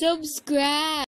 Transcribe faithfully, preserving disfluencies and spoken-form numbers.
Subscribe.